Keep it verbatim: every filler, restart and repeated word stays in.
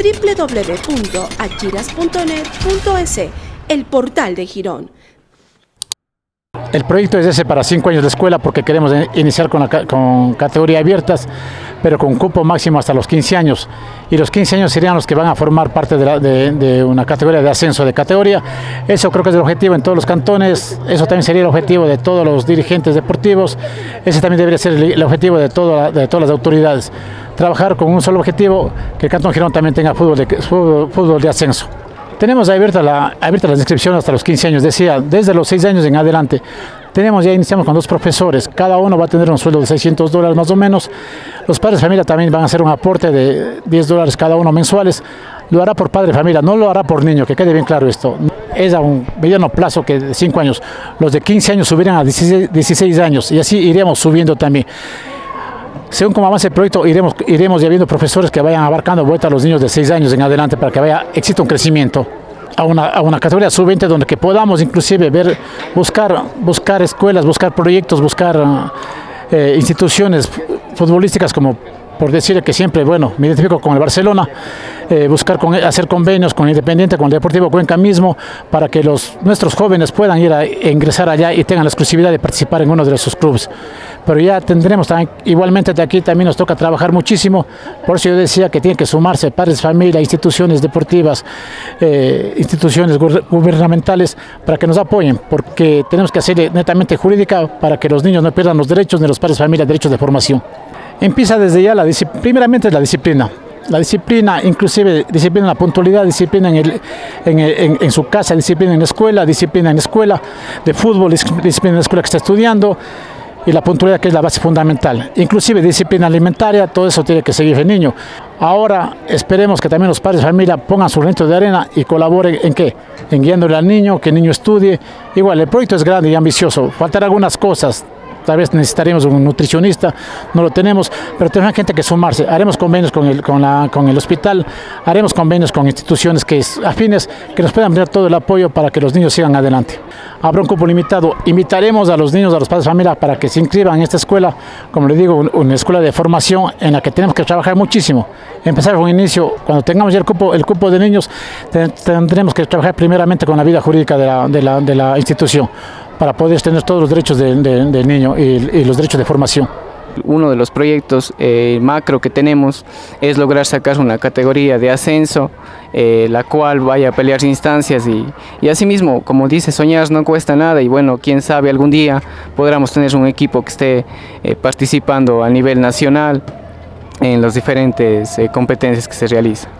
doble u doble u doble u punto achiras punto net punto es, el portal de Girón. El proyecto es ese para cinco años de escuela, porque queremos iniciar con, la, con categorías abiertas, pero con cupo máximo hasta los quince años. Y los quince años serían los que van a formar parte de, la, de, de una categoría de ascenso de categoría. Eso creo que es el objetivo en todos los cantones. Eso también sería el objetivo de todos los dirigentes deportivos. Ese también debería ser el objetivo de, todo, de todas las autoridades. Trabajar con un solo objetivo, que el Cantón Girón también tenga fútbol de, fútbol, fútbol de ascenso. Tenemos abiertas la, abierta las inscripciones hasta los quince años, decía, desde los seis años en adelante. Tenemos, ya iniciamos con dos profesores, cada uno va a tener un sueldo de seiscientos dólares más o menos. Los padres de familia también van a hacer un aporte de diez dólares cada uno mensuales. Lo hará por padre de familia, no lo hará por niño, que quede bien claro esto. Es a un mediano plazo que de cinco años. Los de quince años subirán a dieciséis años y así iríamos subiendo también. Según como avance el proyecto, iremos, iremos ya viendo profesores que vayan abarcando vuelta a los niños de seis años en adelante para que vaya, exista un crecimiento a una, a una categoría sub veinte donde que podamos inclusive ver, buscar, buscar escuelas, buscar proyectos, buscar eh, instituciones futbolísticas, como por decir que siempre, bueno, me identifico con el Barcelona, eh, buscar con, hacer convenios con el Independiente, con el Deportivo Cuenca mismo, para que los, nuestros jóvenes puedan ir a ingresar allá y tengan la exclusividad de participar en uno de esos clubes. Pero ya tendremos también, igualmente de aquí también nos toca trabajar muchísimo, por eso yo decía que tienen que sumarse padres, familia, instituciones deportivas, eh, instituciones gubernamentales, para que nos apoyen, porque tenemos que hacer netamente jurídica para que los niños no pierdan los derechos de los padres, familia, derechos de formación. Empieza desde ya, la primeramente la disciplina, la disciplina, inclusive disciplina en la puntualidad, disciplina en, el, en, en, en su casa, disciplina en la escuela, disciplina en la escuela de fútbol, disciplina en la escuela que está estudiando, y la puntualidad, que es la base fundamental, inclusive disciplina alimentaria. Todo eso tiene que seguir el niño. Ahora esperemos que también los padres de familia pongan su granito de arena y colaboren en qué, en guiándole al niño, que el niño estudie. Igual el proyecto es grande y ambicioso, faltarán algunas cosas. Tal vez necesitaremos un nutricionista, no lo tenemos, pero tenemos gente que sumarse. Haremos convenios con el, con la, con el hospital, haremos convenios con instituciones que afines, que nos puedan brindar todo el apoyo para que los niños sigan adelante. Habrá un cupo limitado, invitaremos a los niños, a los padres de familia, para que se inscriban en esta escuela, como les digo, una escuela de formación en la que tenemos que trabajar muchísimo. Empezar con inicio, cuando tengamos ya el cupo, el cupo de niños, tendremos que trabajar primeramente con la vida jurídica de la, de la, de la institución, para poder tener todos los derechos de, de, del niño y, y los derechos de formación. Uno de los proyectos eh, macro que tenemos es lograr sacar una categoría de ascenso, eh, la cual vaya a pelearse instancias y, y asimismo, como dice, soñar no cuesta nada, y bueno, quién sabe, algún día podremos tener un equipo que esté eh, participando a nivel nacional en las diferentes eh, competencias que se realizan.